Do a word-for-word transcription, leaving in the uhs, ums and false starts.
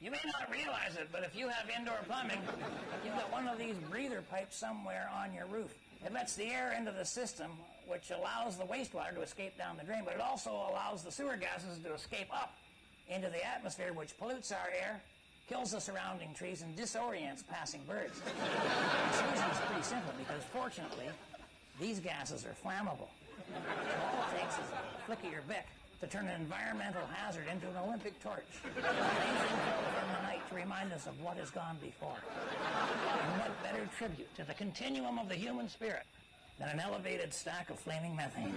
You may not realize it, but if you have indoor plumbing, you've got one of these breather pipes somewhere on your roof. It lets the air into the system, which allows the wastewater to escape down the drain, but it also allows the sewer gases to escape up into the atmosphere, which pollutes our air, kills the surrounding trees, and disorients passing birds. The solution is pretty simple, because fortunately, these gases are flammable. All it takes is a flick of your bick to turn an environmental hazard into an Olympic torch. Amazing in the night to remind us of what has gone before. And what better tribute to the continuum of the human spirit than an elevated stack of flaming methane?